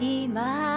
今